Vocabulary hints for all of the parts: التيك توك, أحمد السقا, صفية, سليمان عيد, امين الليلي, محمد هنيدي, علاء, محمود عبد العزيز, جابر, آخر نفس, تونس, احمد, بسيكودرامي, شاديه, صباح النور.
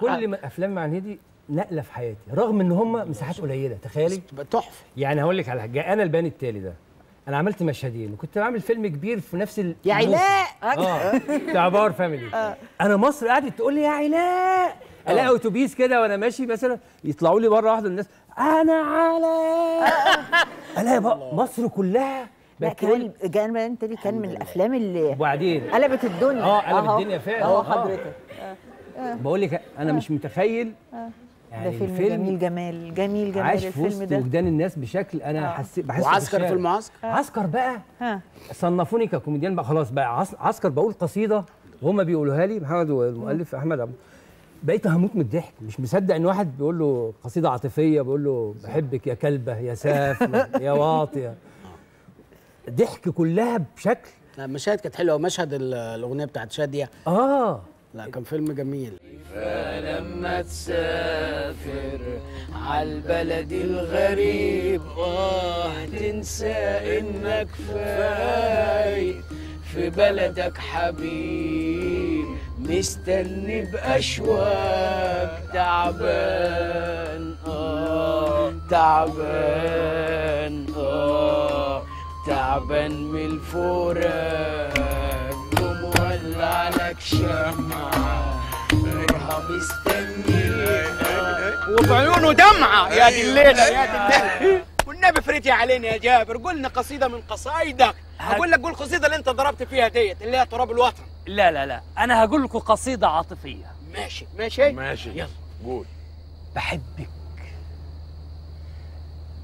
كل ما افلام مع هنيدي نقله في حياتي، رغم ان هم مساحات قليله. تخيلي تحفه. يعني هقول لك على حاجه، انا البيان التالي ده انا عملت مشهدين، وكنت بعمل فيلم كبير في نفس يا علاء بتاع باور فاميلي. انا مصر قعدت تقول لي يا علاء، الاقي اتوبيس كده وانا ماشي مثلا يطلعوا لي بره واحده الناس انا علاء، الاقي مصر كلها. لا كمان البيان التالي كان من الافلام اللي وبعدين قلبت الدنيا. قلبت الدنيا فعلا. حضرتك بقول لك انا مش متخيل. يعني ده فيلم جميل جمال، جميل جمال. عاش في وسط وجدان الناس بشكل انا حسيت، بحس وعسكر في المعسكر. عسكر بقى صنفوني ككوميديان بقى، خلاص بقى عسكر. بقول قصيده وهم بيقولوها لي، محمد والمؤلف احمد عبد، بقيت هموت من الضحك، مش مصدق ان واحد بيقول له قصيده عاطفيه، بيقول له بحبك يا كلبه يا سافله يا واطيه. ضحك كلها بشكل. المشاهد كانت حلوه، ومشهد الاغنيه بتاعت شاديه. لا كان فيلم جميل. فلما تسافر عالبلد الغريب تنسى انك فايت في بلدك حبيب، مستني باشواك تعبان تعبان تعبان من الفراق، ومولع لك شمعة غيرها مستنيك وبعيونه دمعة. يا دي الليلة يا دي الليلة، والنبي فريتي علينا يا جابر، قلنا قصيدة من قصايدك. هقول لك قول القصيدة اللي أنت ضربت فيها ديت اللي هي تراب الوطن. لا لا لا، أنا هقول لكم قصيدة عاطفية. ماشي ماشي ماشي، يلا قول. بحبك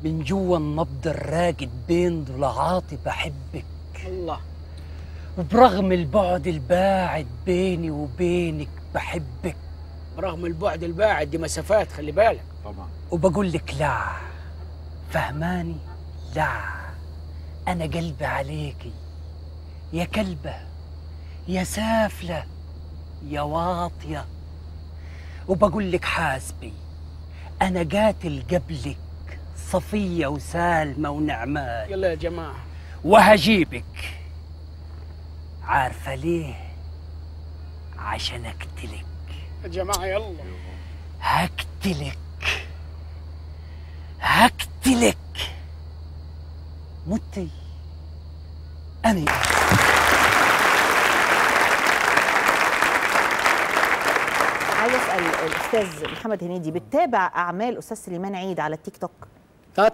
من جوا النبض الراكد بين ضلعاتي، بحبك الله، وبرغم البعد الباعد بيني وبينك بحبك. برغم البعد الباعد دي مسافات، خلي بالك. طبعا. وبقول لك لا، فهماني؟ لا، أنا قلبي عليكي يا كلبة يا سافلة يا واطية. وبقول لك حاسبي، أنا قاتل قبلك صفية وسالمة ونعمان. يلا يا جماعة. وهجيبك، عارفة ليه؟ عشان أقتلك يا جماعة. يلا هقتلك هقتلك متي أنا. عايز أسأل الأستاذ محمد هنيدي، بتتابع أعمال أستاذ سليمان عيد على التيك توك؟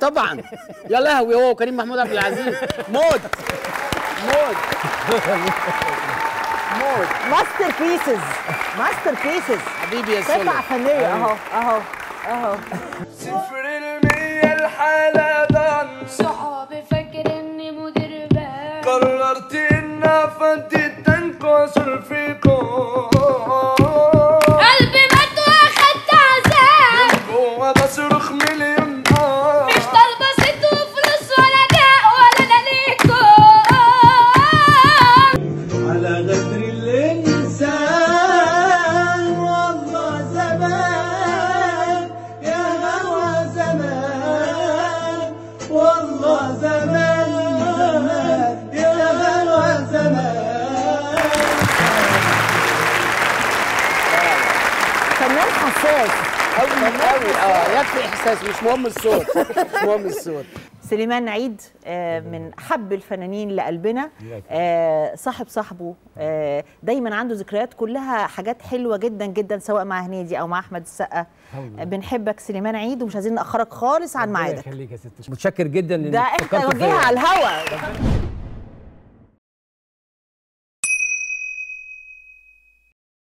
طبعا. يا لهوي، هو وكريم محمود عبد العزيز موت موت موت. ماستر بيسز ماستر بيسز حبيبي يا سلام، سبعة فنية. اهو اهو اهو 0% الحالة ضن، صحابي فاكر اني مدير بال، قررت انها فاتت تنقص الفيكم، قلبي مات واخدت عذاب، من جوه بصرخ مليون نار، مش طالبة ست وفلوس ولا داء ولا انا ليكم، على غدر الانسان والله زمان، يا هوا زمان والله زمان، يا هوا زمان. فنان حساس قوي قوي. يكفي احساس، مش مهم الصوت، مش مهم الصوت. سليمان عيد من أحب الفنانين لقلبنا، صاحب صاحبه، دايما عنده ذكريات كلها حاجات حلوة جدا جدا، سواء مع هنيدي أو مع أحمد السقا. بنحبك سليمان عيد، ومش عايزين نأخرك خالص عن ميعادك. متشكر جدا. ده احنا نوجهها على الهوا.